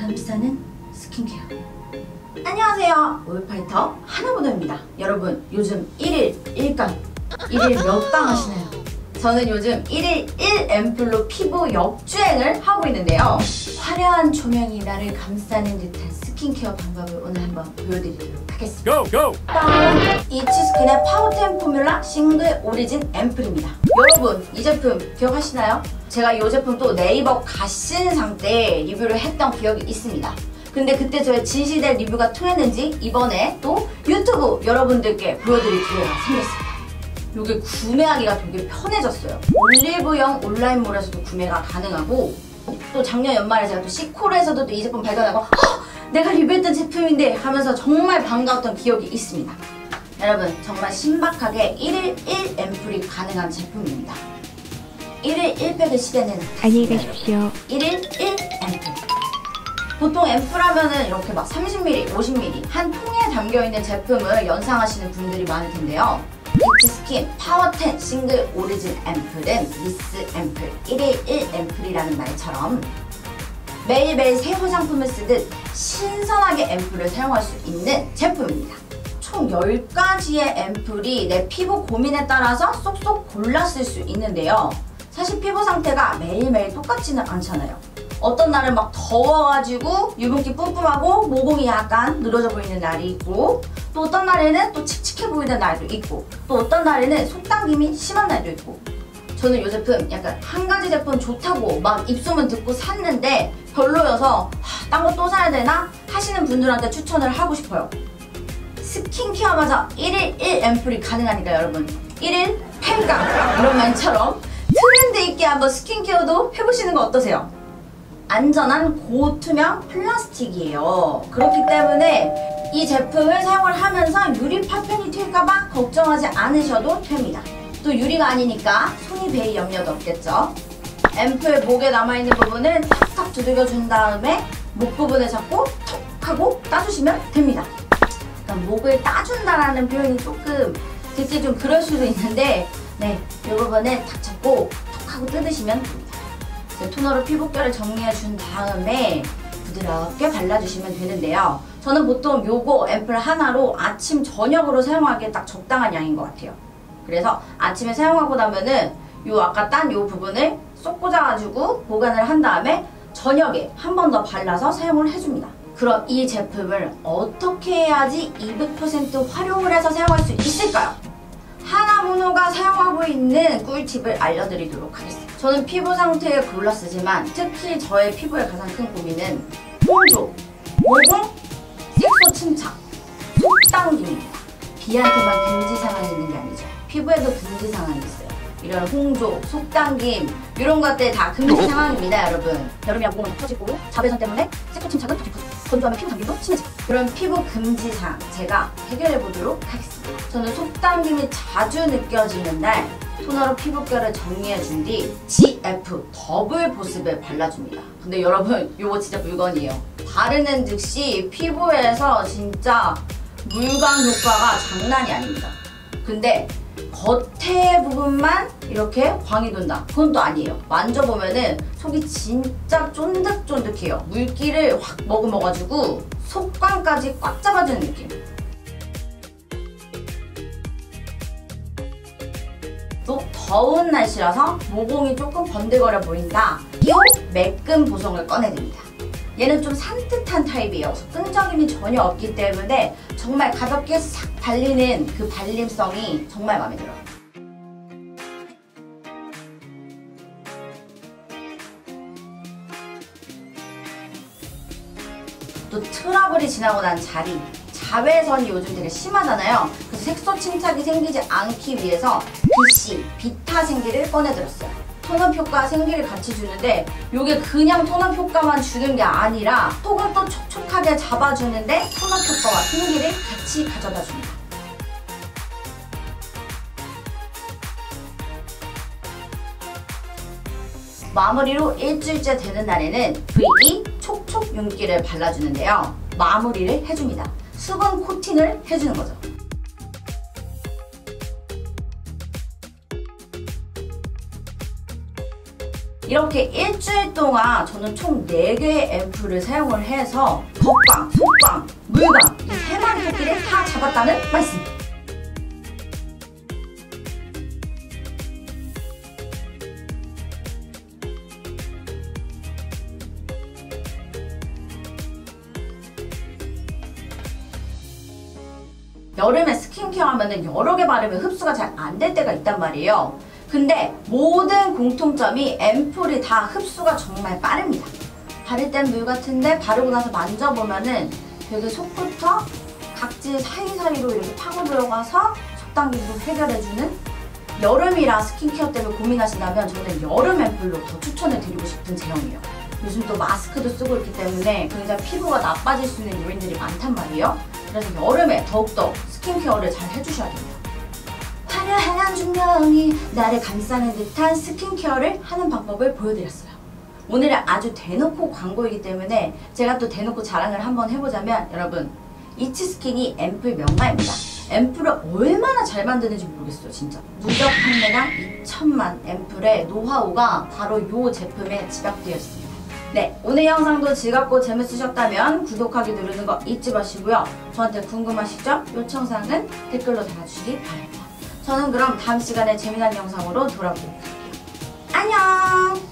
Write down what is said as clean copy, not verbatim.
다음 기사는 스킨케어. 안녕하세요, 올파이터 하나보더입니다. 여러분, 요즘 1일 1강, 1일 몇 강 하시나요? 저는 요즘 1일 1앰플로 피부 역주행을 하고 있는데요. 화려한 조명이 나를 감싸는 듯한 스킨케어 방법을 오늘 한번 보여드리도록 하겠습니다. 잇츠스킨의 파우텐 포뮬라 싱글 오리진 앰플입니다. 여러분, 이 제품 기억하시나요? 제가 이 제품 또 네이버 갓신상 때 리뷰를 했던 기억이 있습니다. 근데 그때 저의 진실된 리뷰가 통했는지 이번에 또 유튜브 여러분들께 보여드릴 기회가 생겼습니다. 이게 구매하기가 되게 편해졌어요. 올리브영 온라인몰에서도 구매가 가능하고, 또 작년 연말에 제가 또 시콜에서도 또 이 제품 발견하고 내가 리뷰했던 제품인데 하면서 정말 반가웠던 기억이 있습니다. 여러분, 정말 신박하게 1일 1앰플이 가능한 제품입니다. 1일 1팩의 시대는 안녕히 가십시오. 1일 1앰플. 보통 앰플하면은 이렇게 막 30ml, 50ml 한 통에 담겨있는 제품을 연상하시는 분들이 많을 텐데요. 잇츠스킨 파워텐 싱글 오리진 앰플은 미스 앰플, 1일 1앰플이라는 말처럼 매일매일 새 화장품을 쓰듯 신선하게 앰플을 사용할 수 있는 제품입니다. 총 10가지의 앰플이 내 피부 고민에 따라서 쏙쏙 골라 쓸 수 있는데요. 사실 피부 상태가 매일매일 똑같지는 않잖아요. 어떤 날은 막 더워가지고 유분기 뿜뿜하고 모공이 약간 늘어져 보이는 날이 있고, 또 어떤 날에는 또 칙칙해 보이는 날도 있고, 또 어떤 날에는 속당김이 심한 날도 있고. 저는 이 제품 약간 한 가지 제품 좋다고 막 입소문 듣고 샀는데 별로여서 딴 거 또 사야 되나? 하시는 분들한테 추천을 하고 싶어요. 스킨케어마저 1일 1앰플이 가능하니까 여러분, 1일 템강 이런 말처럼 트렌드 있게 한번 스킨케어도 해보시는 거 어떠세요? 안전한 고투명 플라스틱이에요. 그렇기 때문에 이 제품을 사용을 하면서 유리 파편이 튈까봐 걱정하지 않으셔도 됩니다. 또 유리가 아니니까 손이 베일 염려도 없겠죠. 앰플 목에 남아있는 부분을 탁탁 두들겨준 다음에 목 부분을 잡고 톡 하고 따주시면 됩니다. 그러니까 목을 따준다라는 표현이 조금 듣기 좀 그럴 수도 있는데, 네, 이 부분을 탁 잡고 톡 하고 뜯으시면 됩니다. 토너로 피부결을 정리해준 다음에 부드럽게 발라주시면 되는데요. 저는 보통 요거 앰플 하나로 아침, 저녁으로 사용하기에 딱 적당한 양인 것 같아요. 그래서 아침에 사용하고 나면은 요 아까 딴 요 부분을 쏙 꽂아가지고 보관을 한 다음에 저녁에 한 번 더 발라서 사용을 해줍니다. 그럼 이 제품을 어떻게 해야지 200% 활용을 해서 사용할 수 있을까요? 하나모노가 사용하고 있는 꿀팁을 알려드리도록 하겠습니다. 저는 피부 상태에 골라 쓰지만 특히 저의 피부의 가장 큰 고민은 홍조, 모공, 색소 침착, 속당김입니다. 비한테만 금지 상황이 있는 게 아니죠. 피부에도 금지 상황이 있어요. 이런 홍조, 속당김 이런 것들 다 금지 상황입니다, 여러분. 여름이랑 모공은 터지고 자외선 때문에 색소 침착은 더 깊어지고 건조하면 피부 당김도 심해지고. 그런 피부 금지 사항 제가 해결해 보도록 하겠습니다. 저는 속당김이 자주 느껴지는 날 토너로 피부결을 정리해준 뒤 GF 더블 보습을 발라줍니다. 근데 여러분, 이거 진짜 물건이에요. 바르는 즉시 피부에서 진짜 물광 효과가 장난이 아닙니다. 근데 겉에 부분만 이렇게 광이 돈다, 그건 또 아니에요. 만져보면은 속이 진짜 쫀득쫀득해요. 물기를 확 머금어가지고 속광까지 꽉 잡아주는 느낌. 또 더운 날씨라서 모공이 조금 번들거려 보인다. 이 매끈 보송을 꺼내줍니다. 얘는 좀 산뜻한 타입이에요. 끈적임이 전혀 없기 때문에 정말 가볍게 싹 발리는 그 발림성이 정말 마음에 들어요. 또 트러블이 지나고 난 자리, 자외선이 요즘 되게 심하잖아요. 그래서 색소 침착이 생기지 않기 위해서 BC, 비타 생기를 꺼내들었어요. 톤업 효과 생기를 같이 주는데, 요게 그냥 톤업 효과만 주는 게 아니라 톡을 또 촉촉하게 잡아주는데 톤업 효과와 생기를 같이 가져다 줍니다. 마무리로 일주일째 되는 날에는 VE 촉촉 윤기를 발라주는데요. 마무리를 해줍니다. 수분 코팅을 해주는 거죠. 이렇게 일주일 동안 저는 총 4개의 앰플을 사용을 해서 덧광, 속광, 물광 이 3마리 토끼를 다 잡았다는 말씀! 여름에 스킨케어 하면은 여러 개 바르면 흡수가 잘 안 될 때가 있단 말이에요. 근데 모든 공통점이 앰플이 다 흡수가 정말 빠릅니다. 바를 땐 물 같은데 바르고 나서 만져보면은 되게 속부터 각질 사이사이로 이렇게 파고 들어가서 속당기도 해결해주는, 여름이라 스킨케어 때문에 고민하신다면 저는 여름 앰플로 더 추천해드리고 싶은 제형이에요. 요즘 또 마스크도 쓰고 있기 때문에 굉장히 피부가 나빠질 수 있는 요인들이 많단 말이에요. 그래서 여름에 더욱더 스킨케어를 잘 해주셔야겠네요. 화려한 조명이 나를 감싸는 듯한 스킨케어를 하는 방법을 보여드렸어요. 오늘은 아주 대놓고 광고이기 때문에 제가 또 대놓고 자랑을 한번 해보자면, 여러분 잇츠스킨이 앰플 명가입니다. 앰플을 얼마나 잘 만드는지 모르겠어요. 진짜 누적 판매량 2,000만 앰플의 노하우가 바로 이 제품에 집약되어 있습니다. 네, 오늘 영상도 즐겁고 재밌으셨다면 구독하기 누르는 거 잊지 마시고요. 저한테 궁금하신 점, 요청사항은 댓글로 달아주시기 바랍니다. 저는 그럼 다음 시간에 재미난 영상으로 돌아오도록 할게요. 안녕!